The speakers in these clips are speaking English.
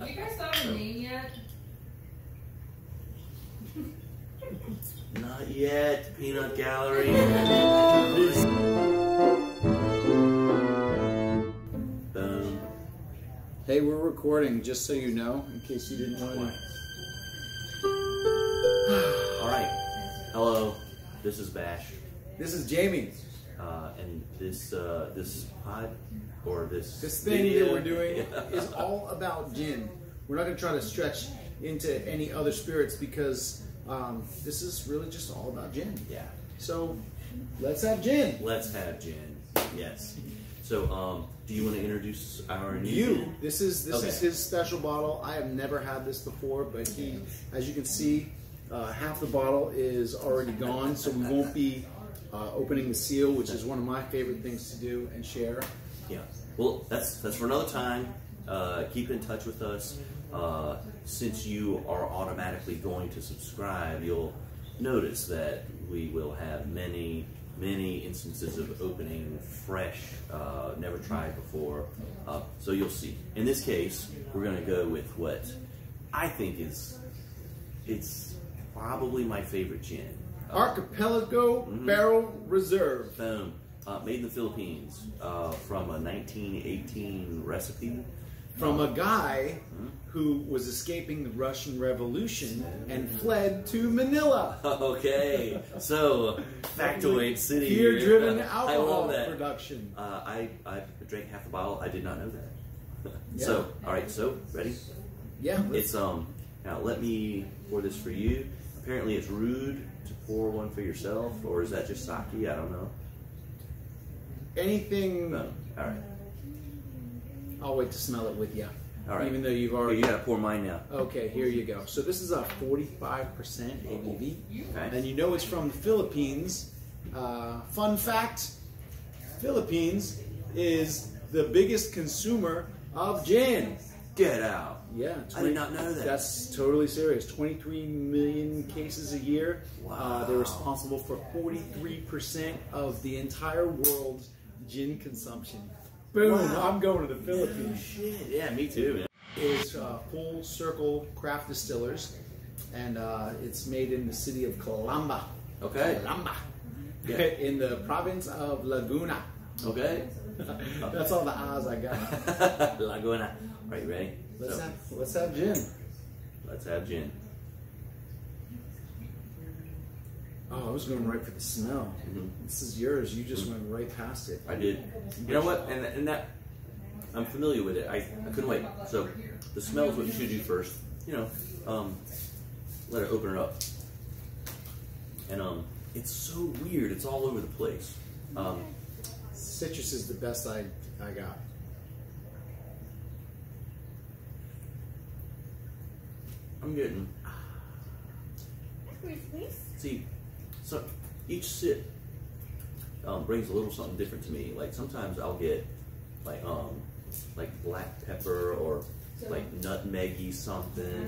You guys saw the name yet? Not yet, Peanut Gallery. Hey, we're recording, just so you know, in case you didn't know. Alright, hello, this is Bash. This is Jamie. And this pod, or this thing that we're doing is all about gin. We're not going to try to stretch into any other spirits because this is really just all about gin. Yeah. So, let's have gin. Let's have gin. Yes. So, do you want to introduce our new gin? This is his special bottle. I have never had this before, but he, as you can see, half the bottle is already gone, so we won't be opening the seal, which is one of my favorite things to do and share. Yeah. Well, that's for another time. Keep in touch with us. Since you are automatically going to subscribe, you'll notice that we will have many, many instances of opening fresh, never tried before. So you'll see. In this case, we're going to go with what I think is, it's probably my favorite gin. Archipelago Barrel Reserve. Boom. Made in the Philippines, from a 1918 recipe. From a guy who was escaping the Russian Revolution and fled to Manila. Okay, so factoid city. Beer-driven alcohol production. I drank half the bottle. I did not know that. Yeah. So, all right. So, ready? Yeah. It's Now let me pour this for you. Apparently, it's rude to pour one for yourself, or is that just sake? I don't know. Anything. No. All right. I'll wait to smell it with you. All right. Even though you've already... You gotta pour mine now. Okay, here you go. So this is a 45% ABV. Okay. And you know it's from the Philippines. Fun fact, Philippines is the biggest consumer of gin. Get out. Yeah. I did not know that. That's totally serious. 23 million cases a year. Wow. They're responsible for 43% of the entire world's gin consumption. Boom, wow. I'm going to the Philippines. Yeah, shit. Yeah, me too, man. It's Full Circle Craft Distillers, and it's made in the city of Calamba. Okay. Calamba. Yeah. In the province of Laguna. Okay. That's all the A's I got. Laguna. All right, you ready? Let's have gin. Let's have gin. Oh, I was going right for the smell. This is yours. You just went right past it. I did. You know what? And that, I'm familiar with it. I couldn't wait. So, the smell is what you should do first. You know, let it open it up. And it's so weird. It's all over the place. Citrus is the best I got. I'm getting. See. So each sip brings a little something different to me. Like sometimes I'll get like black pepper or like nutmeggy something.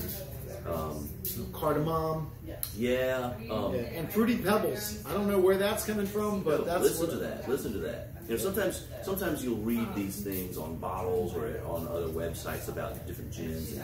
Cardamom. Yeah. And fruity pebbles. I don't know where that's coming from, but that's. Listen to that. You know, sometimes you'll read these things on bottles or on other websites about different gins.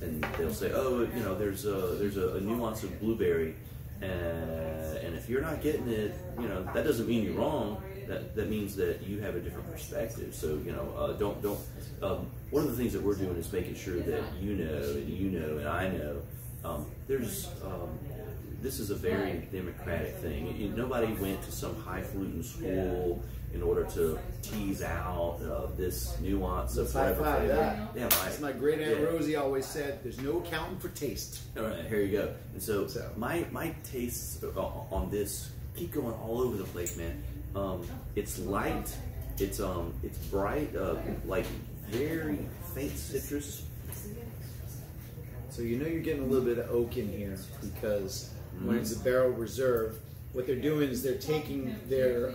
And they'll say, oh, you know, there's a nuance of blueberry. And if you're not getting it, you know, that doesn't mean you're wrong. That means that you have a different perspective. So, you know, one of the things that we're doing is making sure that you know, and I know, this is a very democratic thing. Nobody went to some highfalutin school in order to tease out this nuance of whatever flavor. Yeah, as my great Aunt Rosie always said, there's no accounting for taste. All right, here you go. And so my tastes on this keep going all over the place, man. It's light, it's bright, like very faint citrus. So you know you're getting a little bit of oak in here because when it's a barrel reserve, what they're doing is they're taking their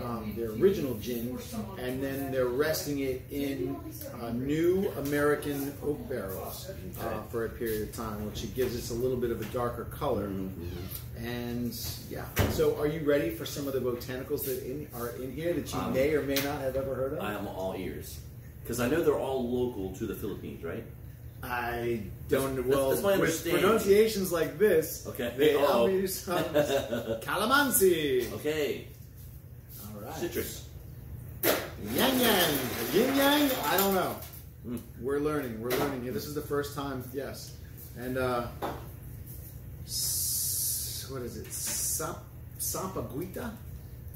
original gin and then they're resting it in new American oak barrels for a period of time, which it gives us a little bit of a darker color. And yeah, so are you ready for some of the botanicals that are in here that you may or may not have ever heard of? I am all ears because I know they're all local to the Philippines, right? I don't know. Well, with pronunciations like this, okay. They always sound Calamansi. Okay. All right. Citrus. Yang yang. Yin yang. I don't know. Mm. We're learning. We're learning. Yeah, this is the first time. Yes. And what is it? Sampaguita?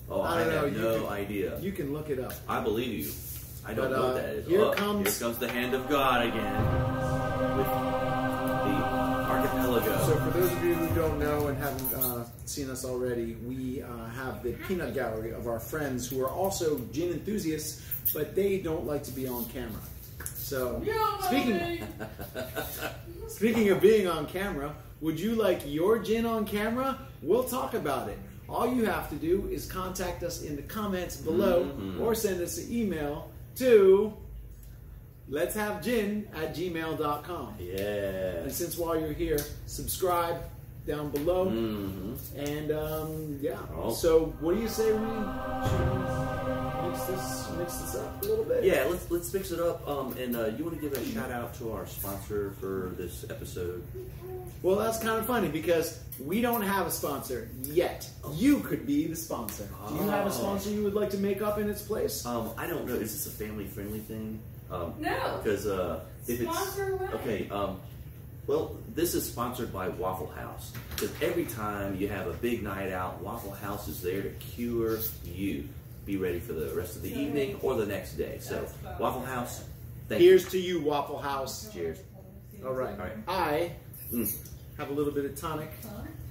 Oh, I have no idea. You can look it up. I believe you. I don't know what that is. Here comes the hand of God again with the Archipelago. So for those of you who don't know and haven't seen us already, we have the peanut gallery of our friends who are also gin enthusiasts, but they don't like to be on camera. So speaking of being on camera, would you like your gin on camera? We'll talk about it. All you have to do is contact us in the comments below or send us an email to letshavegin@gmail.com. Yeah. And since while you're here, subscribe down below. And yeah. Oh. So what do you say we mix this up a little bit? Yeah, let's mix it up. And you want to give a shout out to our sponsor for this episode? Well, that's kind of funny because we don't have a sponsor yet. You could be the sponsor. Do you have a sponsor you would like to make up in its place? I don't know. Is this a family-friendly thing? No. Because if it's okay. Well, this is sponsored by Waffle House. Because every time you have a big night out, Waffle House is there to cure you. Be ready for the rest of the evening or the next day. So, Waffle House. Here's to you, Waffle House. Cheers. All right. All right. Have a little bit of tonic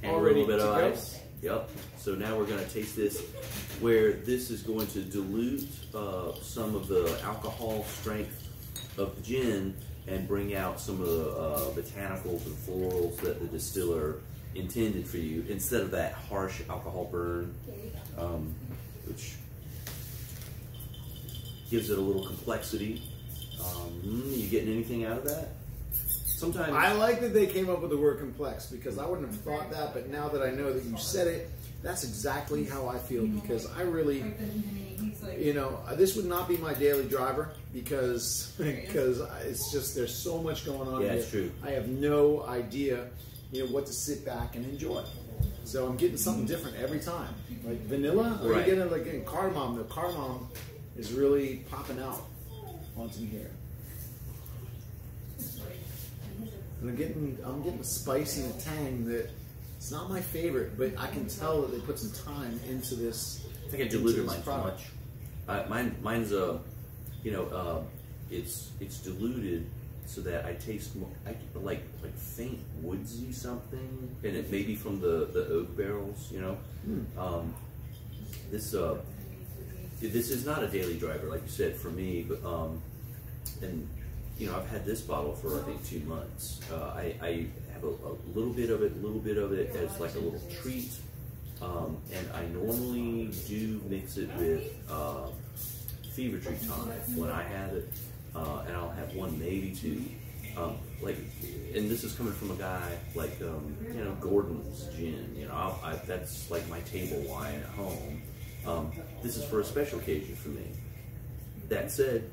and already a little bit of ice. Yep. So now we're going to taste this, where this is going to dilute some of the alcohol strength of gin and bring out some of the botanicals and florals that the distiller intended for you, instead of that harsh alcohol burn, which gives it a little complexity. You getting anything out of that? Sometimes. I like that they came up with the word complex, because I wouldn't have thought that, but now that I know that you said it, that's exactly how I feel, because I really, you know, this would not be my daily driver, because it's just, there's so much going on. Yeah, it's true. I have no idea, you know, what to sit back and enjoy. So I'm getting something different every time. Like vanilla, or you get like getting cardamom. The cardamom is really popping out onto me here. And I'm getting a spice and a tang that it's not my favorite, but I can tell that they put some time into this. I think I diluted mine too much. Mine's you know, it's diluted so that I taste more, I like faint woodsy something, and it may be from the oak barrels, you know. This is not a daily driver, like you said, for me, but and. You know, I've had this bottle for I think 2 months. I have a little bit of it, as like a little treat, and I normally do mix it with Fever Tree tonic when I have it, and I'll have one, maybe two. And this is coming from a guy like you know, Gordon's Gin. You know, that's like my table wine at home. This is for a special occasion for me. That said.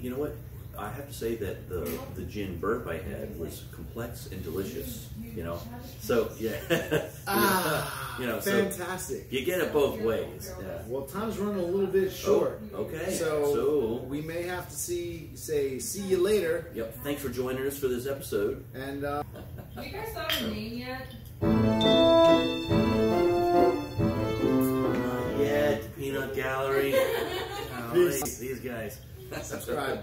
You know what? I have to say that the gin burp I had was complex and delicious. You know, so yeah, you know, fantastic. So you get it both ways. Yeah. Well, time's running a little bit short. Oh, okay, so we may have to say you later. Yep. Thanks for joining us for this episode. And have you guys saw the name yet? Not yet. Peanut Gallery. These guys. Subscribe.